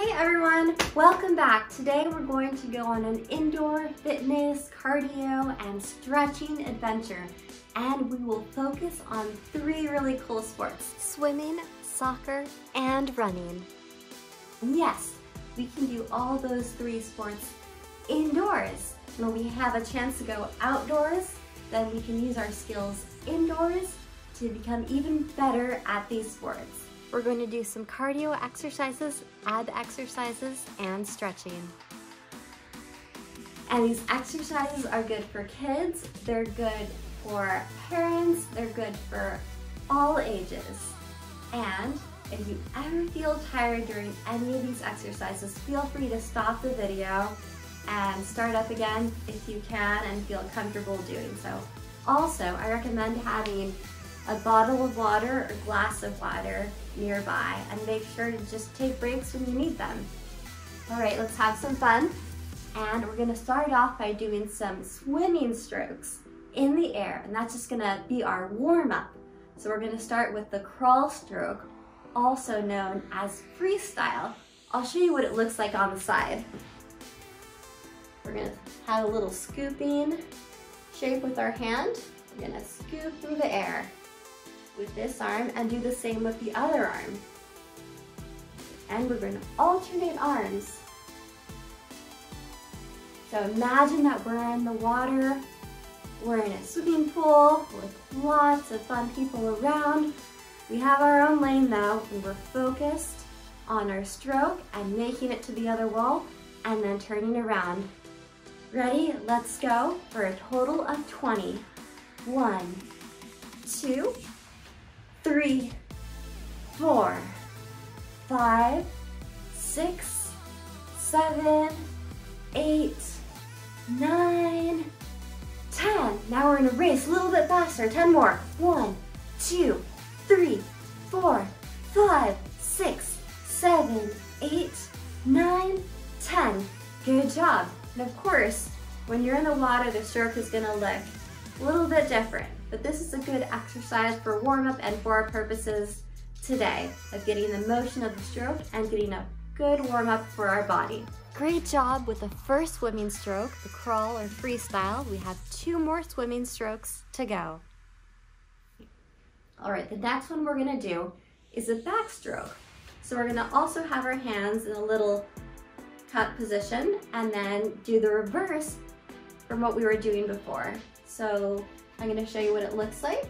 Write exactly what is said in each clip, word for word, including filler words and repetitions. Hey everyone, welcome back. Today we're going to go on an indoor fitness, cardio, and stretching adventure. And we will focus on three really cool sports: swimming, soccer, and running. And yes, we can do all those three sports indoors. When we have a chance to go outdoors, then we can use our skills indoors to become even better at these sports. We're going to do some cardio exercises, ab exercises, and stretching. And these exercises are good for kids, they're good for parents, they're good for all ages. And if you ever feel tired during any of these exercises, feel free to stop the video and start up again if you can and feel comfortable doing so. Also, I recommend having a bottle of water or glass of water nearby, and make sure to just take breaks when you need them. All right, let's have some fun. And we're gonna start off by doing some swimming strokes in the air, and that's just gonna be our warm up. So we're gonna start with the crawl stroke, also known as freestyle. I'll show you what it looks like on the side. We're gonna have a little scooping shape with our hand. We're gonna scoop through the air with this arm and do the same with the other arm. And we're going to alternate arms. So imagine that we're in the water, we're in a swimming pool with lots of fun people around. We have our own lane though, and we're focused on our stroke and making it to the other wall and then turning around. Ready? Let's go for a total of twenty. One, two, three, four, five, six, seven, eight, nine, ten. Now we're gonna race a little bit faster, ten more. One, two, three, four, five, six, seven, eight, nine, ten. Good job. And of course, when you're in the water, the stroke is gonna look a little bit different. But this is a good exercise for warm-up and for our purposes today of getting the motion of the stroke and getting a good warm-up for our body. Great job with the first swimming stroke, the crawl or freestyle. We have two more swimming strokes to go. All right, the next one we're gonna do is a backstroke. So we're gonna also have our hands in a little cup position and then do the reverse from what we were doing before. So I'm going to show you what it looks like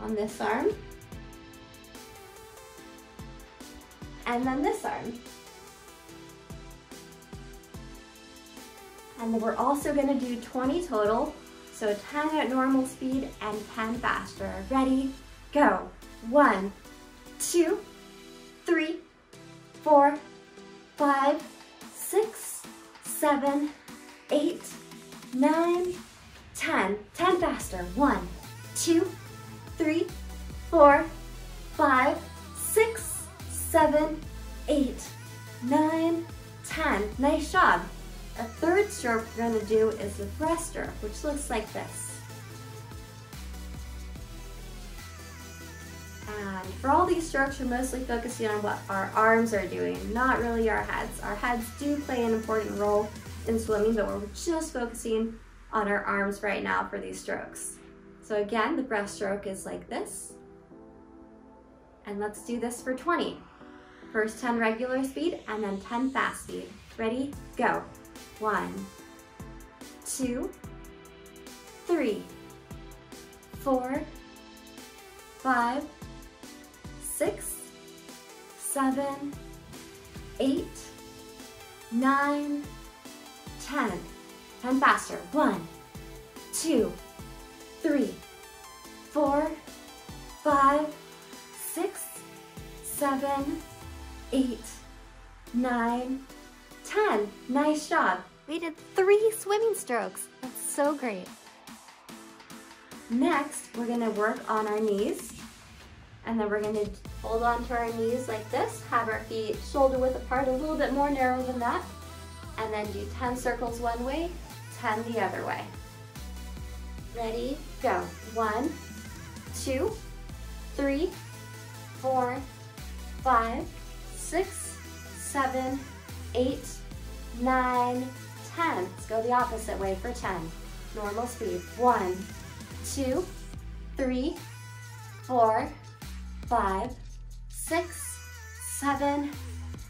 on this arm and then this arm. And then we're also going to do twenty total, so ten at normal speed and ten faster. Ready, go. One, two, three, four, five, six, seven, eight, nine, ten. ten faster. One, two, three, four, five, six, seven, eight, nine, ten. Nice job. Our third stroke we're going to do is the breast stroke, which looks like this. And for all these strokes, we're mostly focusing on what our arms are doing, not really our heads. Our heads do play an important role in swimming, but we're just focusing on our arms right now for these strokes. So again, the breaststroke is like this. And let's do this for twenty. First ten regular speed and then ten fast speed. Ready, go. One, two, three, four, five, six, seven, eight, nine, ten. ten faster. One, two, three, four, five, six, seven, eight, nine, ten. Nice job. We did three swimming strokes. That's so great. Next, we're going to work on our knees. And then we're going to hold on to our knees like this. Have our feet shoulder width apart, a little bit more narrow than that. And then do ten circles one way, ten the other way. Ready, go. One, two, three, four, five, six, seven, eight, nine, ten. Let's go the opposite way for ten. Normal speed. One, two, three, four, five, six, seven,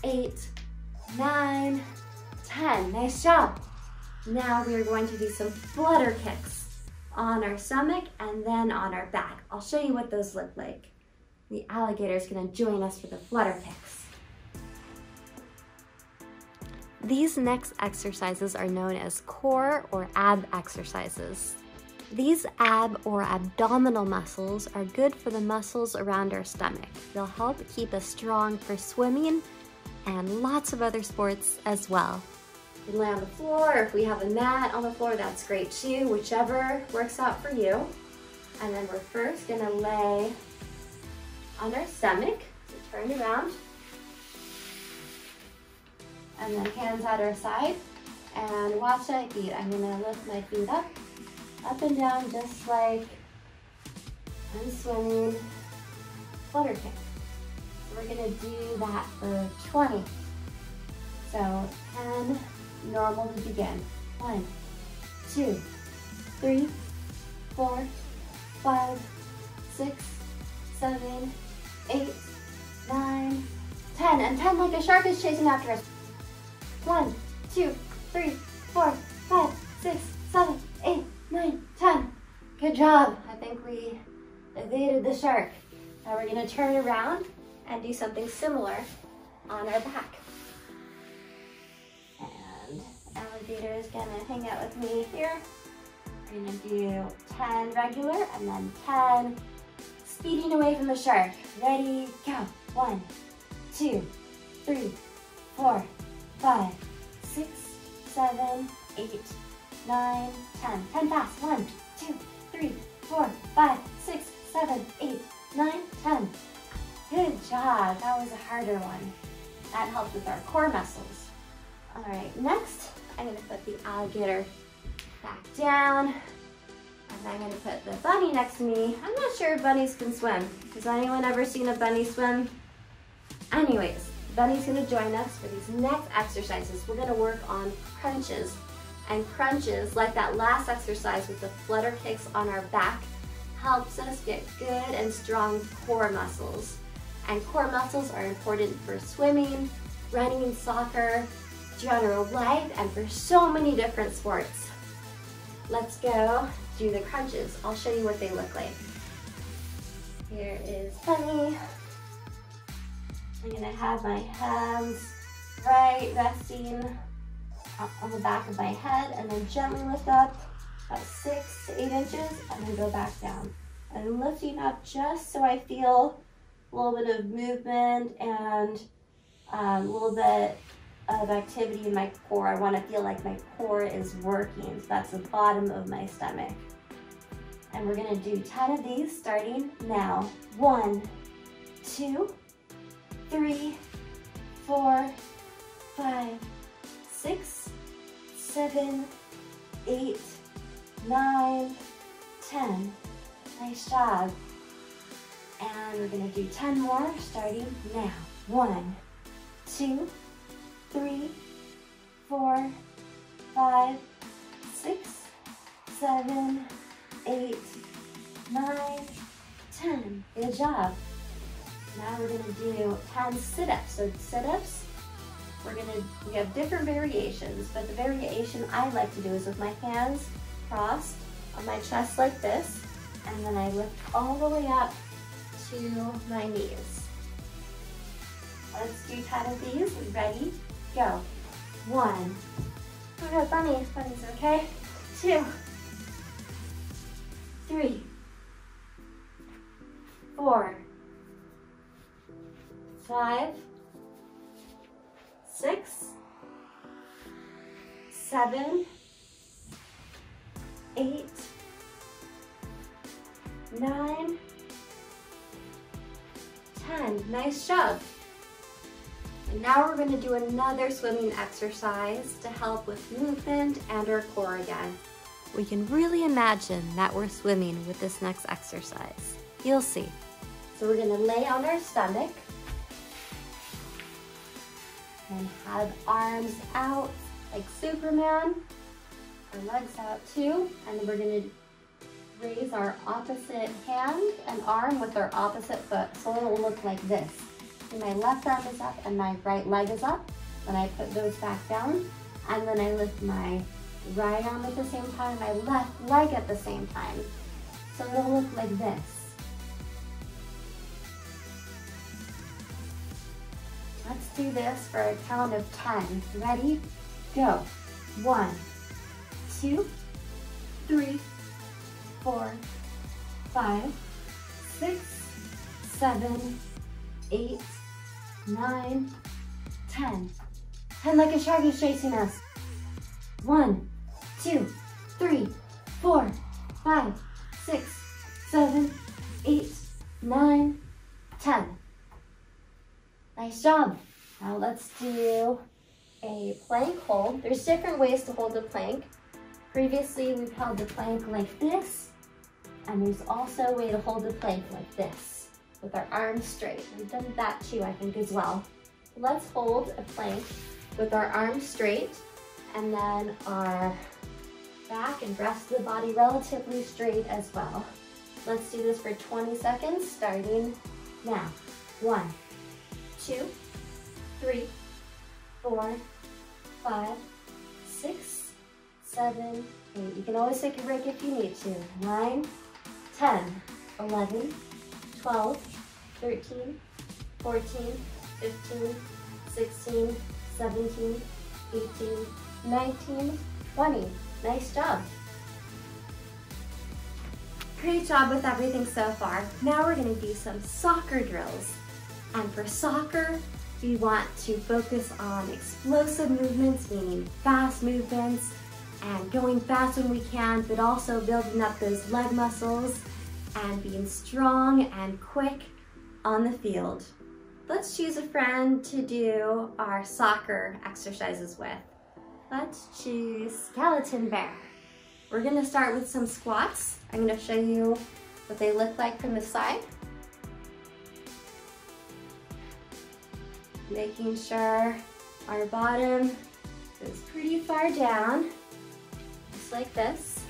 eight, nine, ten. Nice job. Now we are going to do some flutter kicks on our stomach and then on our back. I'll show you what those look like. The alligator is going to join us for the flutter kicks. These next exercises are known as core or ab exercises. These ab or abdominal muscles are good for the muscles around our stomach. They'll help keep us strong for swimming and lots of other sports as well. You can lay on the floor, or if we have a mat on the floor, that's great too, whichever works out for you. And then we're first gonna lay on our stomach, so turn around. And then hands out our side, and watch my feet. I'm gonna lift my feet up, up and down, just like I'm swimming flutter kick. We're gonna do that for twenty. So ten, normal to begin. One, two, three, four, five, six, seven, eight, nine, ten. And ten like a shark is chasing after us. One, two, three, four, five, six, seven, eight, nine, ten. Good job. I think we evaded the shark. Now we're gonna turn around and do something similar on our back. And alligator is gonna hang out with me here. We're gonna do ten regular and then ten speeding away from the shark. Ready, go. One, two, three, four, five, six, seven, eight, nine, ten. Ten fast. One, two, three, four, five, six, seven, eight, nine, ten. Good job. That was a harder one. That helped with our core muscles. All right, next, I'm gonna put the alligator back down. And I'm gonna put the bunny next to me. I'm not sure if bunnies can swim. Has anyone ever seen a bunny swim? Anyways, Bunny's gonna join us for these next exercises. We're gonna work on crunches. And crunches, like that last exercise with the flutter kicks on our back, helps us get good and strong core muscles. And core muscles are important for swimming, running, soccer, general life, and for so many different sports. Let's go do the crunches. I'll show you what they look like. Here is Bunny. I'm gonna have my hands right resting on the back of my head and then gently lift up about six to eight inches and then go back down. I'm lifting up just so I feel a little bit of movement and um, a little bit of activity in my core. I want to feel like my core is working, so that's the bottom of my stomach. And we're gonna do ten of these starting now. One, two, three, four, five, six, seven, eight, nine, ten. Nice job. And we're gonna do ten more starting now. One, two, three, four, five, six, seven, eight, nine, ten. Good job. Now we're gonna do ten sit-ups. So sit-ups, we're gonna we have different variations, but the variation I like to do is with my hands crossed on my chest like this, and then I lift all the way up to my knees. Let's do ten of these. Ready? Go. One. Oh no, bunny, bunny's okay. Two. Three. Four. Five. Six. Seven. Eight. Nine. Ten. Nice job. And now we're going to do another swimming exercise to help with movement and our core again. We can really imagine that we're swimming with this next exercise. You'll see. So we're going to lay on our stomach and have arms out like Superman, our legs out too, and we're gonna raise our opposite hand and arm with our opposite foot. So it'll look like this. And my left arm is up and my right leg is up. Then I put those back down, and then I lift my right arm at the same time, my left leg at the same time. So it'll look like this. Let's do this for a count of ten. Ready? Go. One, two, three, four, five, six, seven, eight, nine, ten. Ten like a shark is chasing us. One, two, three, four, five, six, seven, eight, nine, ten. Nice job. Now let's do a plank hold. There's different ways to hold a plank. Previously, we've held the plank like this, and there's also a way to hold the plank like this, with our arms straight. We've done that too, I think, as well. Let's hold a plank with our arms straight, and then our back and rest of the body relatively straight as well. Let's do this for twenty seconds, starting now. One, two, three, four, five, six, seven, eight. You can always take a break if you need to. Nine, ten, eleven, twelve, thirteen, fourteen, fifteen, sixteen, seventeen, eighteen, nineteen, twenty. Nice job. Great job with everything so far. Now we're going to do some soccer drills. And for soccer, we want to focus on explosive movements, meaning fast movements, and going fast when we can, but also building up those leg muscles and being strong and quick on the field. Let's choose a friend to do our soccer exercises with. Let's choose Skeleton Bear. We're gonna start with some squats. I'm gonna show you what they look like from the side. Making sure our bottom goes pretty far down, just like this.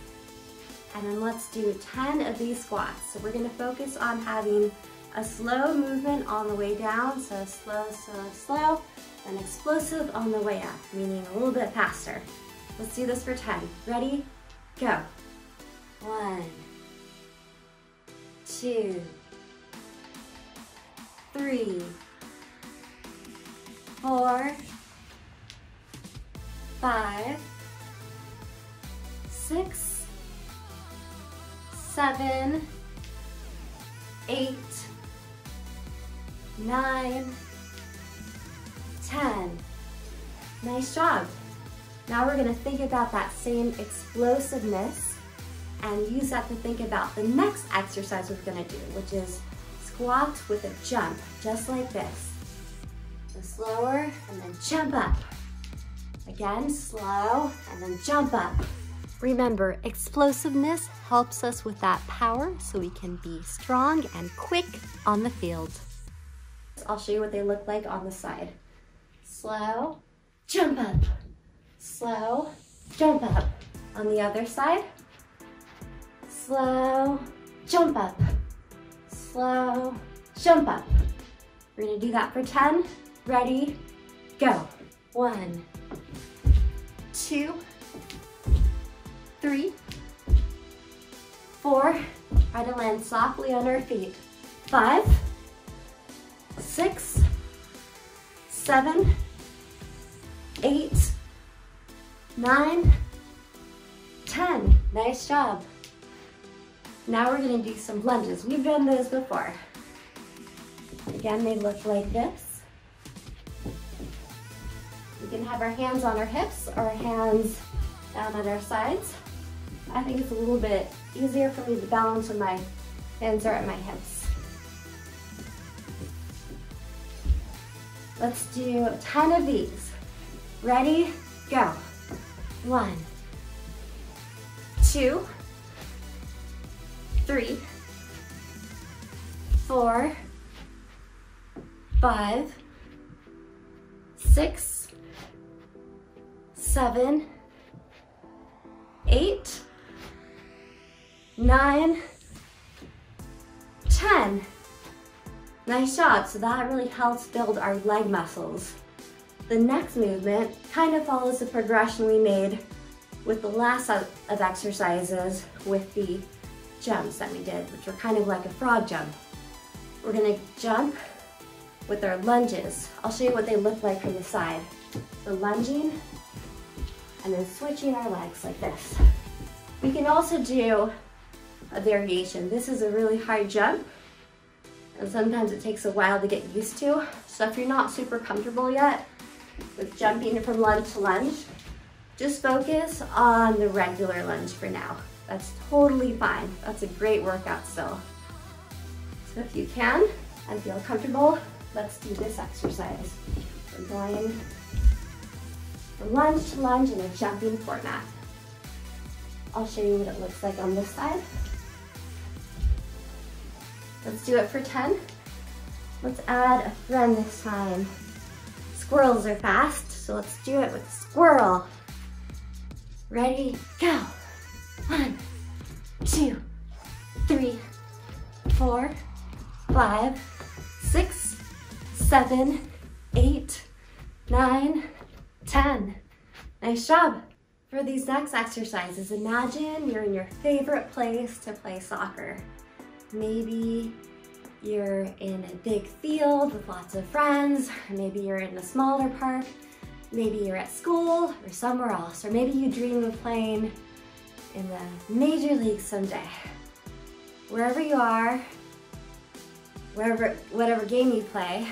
And then let's do ten of these squats. So we're gonna focus on having a slow movement on the way down, so slow, slow, slow, and explosive on the way up, meaning a little bit faster. Let's do this for ten. Ready? Go. One, two, three, four, five, six, seven, eight, nine, ten. Nice job. Now we're going to think about that same explosiveness and use that to think about the next exercise we're going to do, which is squat with a jump, just like this. So slower and then jump up. Again, slow and then jump up. Remember, explosiveness helps us with that power so we can be strong and quick on the field. I'll show you what they look like on the side. Slow, jump up. Slow, jump up. On the other side. Slow, jump up. Slow, jump up. We're gonna do that for ten. Ready, go. One, two, three, four. Try to land softly on our feet. Five, six, seven, eight, nine, ten. Nice job. Now we're gonna do some lunges. We've done those before. Again, they look like this. We can have our hands on our hips or our hands down at our sides. I think it's a little bit easier for me to balance when my hands are at my hips. Let's do ten of these. Ready? Go. One, two, three, four, five, six, seven, eight, nine, ten. Nice job. So that really helps build our leg muscles. The next movement kind of follows the progression we made with the last set of exercises with the jumps that we did, which are kind of like a frog jump. We're gonna jump with our lunges. I'll show you what they look like from the side. So lunging and then switching our legs like this. We can also do a variation. This is a really high jump and sometimes it takes a while to get used to. So if you're not super comfortable yet with jumping from lunge to lunge, just focus on the regular lunge for now. That's totally fine. That's a great workout still. So if you can and feel comfortable, let's do this exercise. We're going from lunge to lunge in a jumping format. I'll show you what it looks like on this side. Let's do it for ten. Let's add a friend this time. Squirrels are fast, so let's do it with a squirrel. Ready, go. One, two, three, four, five, six, seven, eight, nine, ten. Nice job. For these next exercises, imagine you're in your favorite place to play soccer. Maybe you're in a big field with lots of friends, or maybe you're in a smaller park, maybe you're at school or somewhere else, or maybe you dream of playing in the major league someday. Wherever you are, wherever, whatever game you play,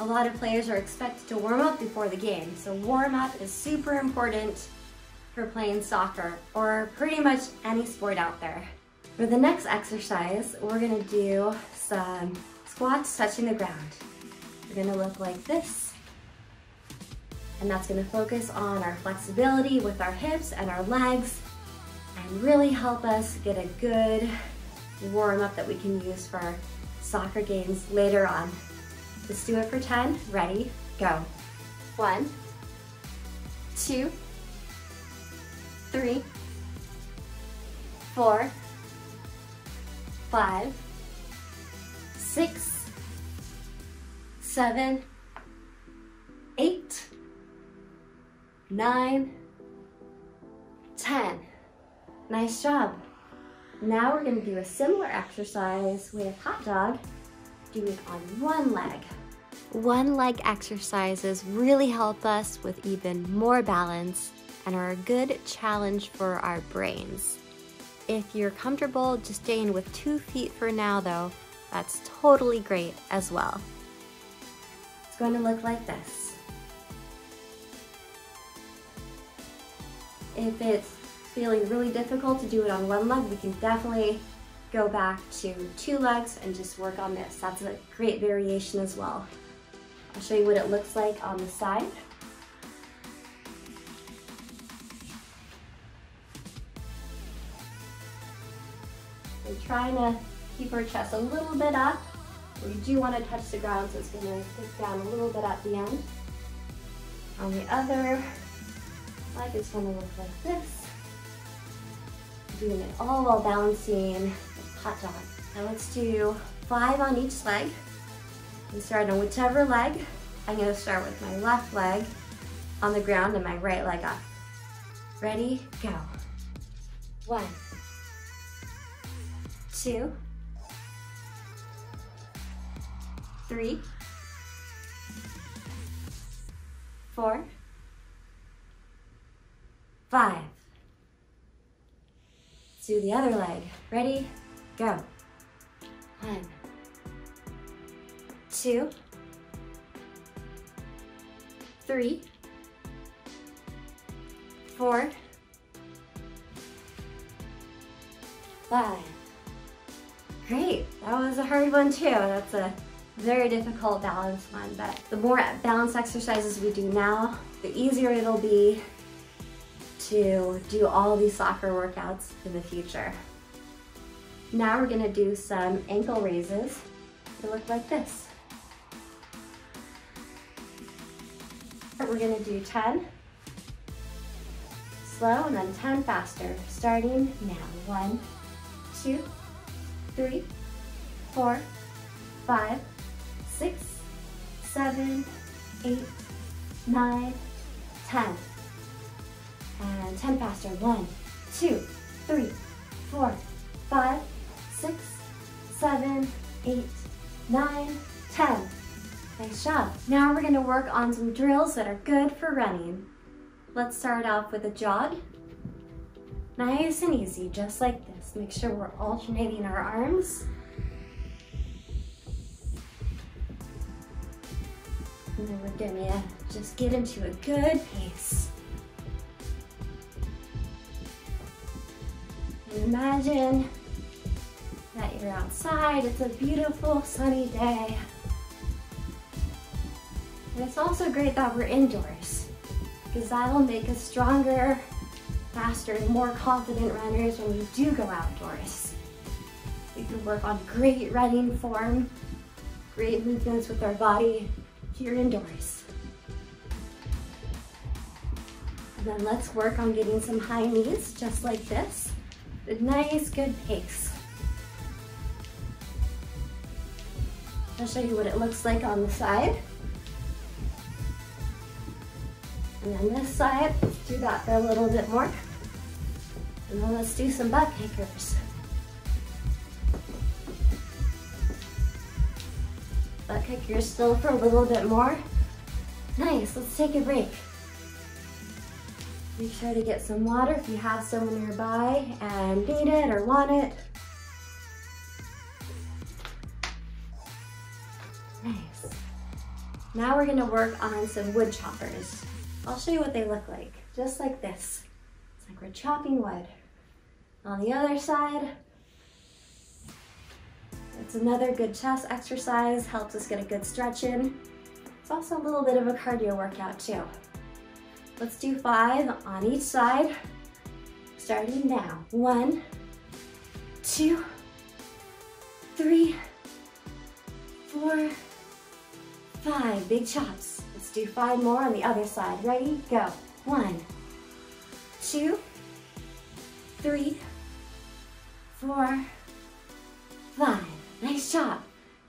a lot of players are expected to warm up before the game. So warm up is super important for playing soccer or pretty much any sport out there. For the next exercise, we're gonna do some squats touching the ground. They're gonna look like this. And that's gonna focus on our flexibility with our hips and our legs and really help us get a good warm up that we can use for soccer games later on. Let's do it for ten. Ready, go. One, two, three, four, five, six, seven, eight, nine, ten. Nice job. Now we're going to do a similar exercise with hot dog. Do it on one leg. One leg exercises really help us with even more balance and are a good challenge for our brains. If you're comfortable just staying with two feet for now though, that's totally great as well. It's going to look like this. If it's feeling really difficult to do it on one leg, we can definitely go back to two legs and just work on this. That's a great variation as well. I'll show you what it looks like on the side. We're trying to keep our chest a little bit up. We do want to touch the ground, so it's going to kick down a little bit at the end. On the other leg, it's going to look like this. Doing it all while balancing hot dog. Now let's do five on each leg. And start on whichever leg. I'm going to start with my left leg on the ground and my right leg up. Ready, go. One. Two, three, four, five. Let's do the other leg. Ready? Go. One, two, three, four, five. Great, that was a hard one too. That's a very difficult balance one, but the more balance exercises we do now, the easier it'll be to do all these soccer workouts in the future. Now we're gonna do some ankle raises. They look like this. but we're gonna do ten slow and then ten faster, starting now. One, two, three, four, five, six, seven, eight, nine, ten. And ten faster. One, two, three, four, five, six, seven, eight, nine, ten. Nice job. Now we're gonna work on some drills that are good for running. Let's start off with a jog, nice and easy, just like this. Make sure we're alternating our arms. And then we're gonna just get into a good pace. And imagine that you're outside, it's a beautiful sunny day. And it's also great that we're indoors, because that will make us stronger, faster, and more confident runners when we do go outdoors. We can work on great running form, great movements with our body here indoors. And then let's work on getting some high knees, just like this, with nice, good pace. I'll show you what it looks like on the side. And then this side, let's do that for a little bit more. And then let's do some butt kickers. Butt kickers still for a little bit more. Nice, let's take a break. Make sure to get some water if you have someone nearby and need it or want it. Nice. Now we're gonna work on some wood choppers. I'll show you what they look like, just like this. It's like we're chopping wood. On the other side, it's another good chest exercise, helps us get a good stretch in. It's also a little bit of a cardio workout too. Let's do five on each side, starting now. One, two, three, four, five, big chops. Let's do five more on the other side. Ready? Go. One, two, three, four, five. Nice job.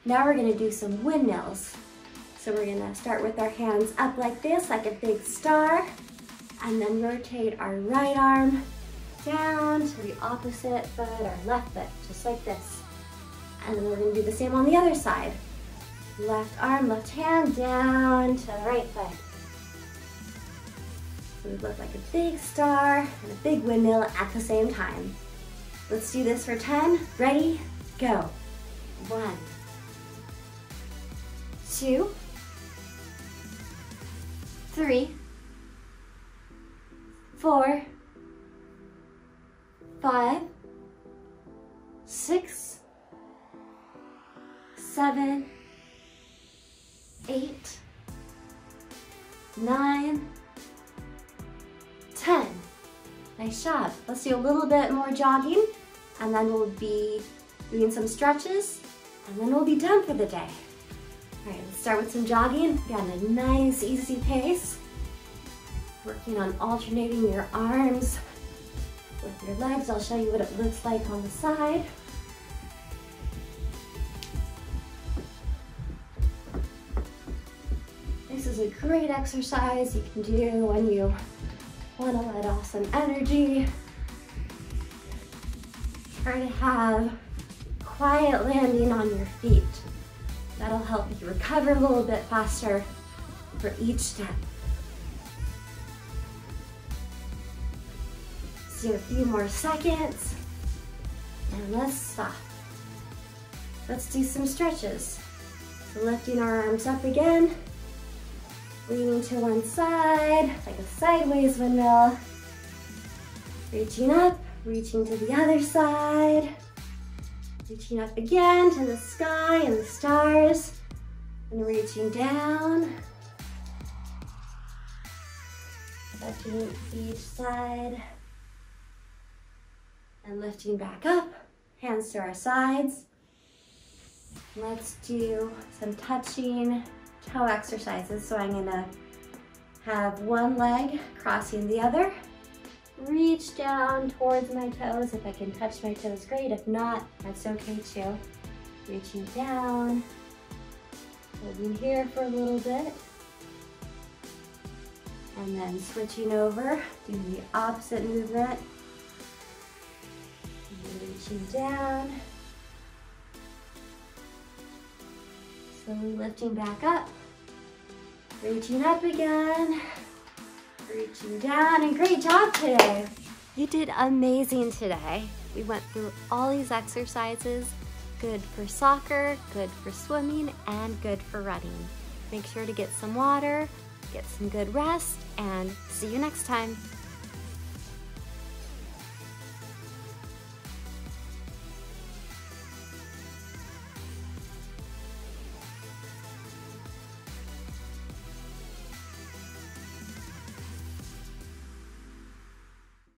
Now we're gonna do some windmills. So we're gonna start with our hands up like this, like a big star, and then rotate our right arm down to the opposite foot, our left foot, just like this. And then we're gonna do the same on the other side. Left arm, left hand, down to the right foot. So we look like a big star and a big windmill at the same time. Let's do this for ten. Ready? Go. One, two, three, four, five, six, seven, eight, nine, ten. Nice job. Let's do a little bit more jogging, and then we'll be doing some stretches, and then we'll be done for the day. All right, let's start with some jogging. Again, a nice, easy pace. Working on alternating your arms with your legs. I'll show you what it looks like on the side. This is a great exercise you can do when you want to let off some energy. Try to have quiet landing on your feet. That'll help you recover a little bit faster for each step. Let's do a few more seconds and let's stop. Let's do some stretches. So lifting our arms up again. Leaning to one side, like a sideways windmill. Reaching up, reaching to the other side. Reaching up again to the sky and the stars. And reaching down. Touching each side. And lifting back up, hands to our sides. Let's do some touching toe exercises. So I'm gonna Have one leg crossing the other. Reach down towards my toes. If I can touch my toes, great. If not, that's okay too. Reaching down, holding here for a little bit. And then switching over, doing the opposite movement. Reaching down. Slowly lifting back up. Reaching up again. Reaching down, and great job today. You did amazing today. We went through all these exercises, good for soccer, good for swimming, and good for running. Make sure to get some water, get some good rest, and see you next time.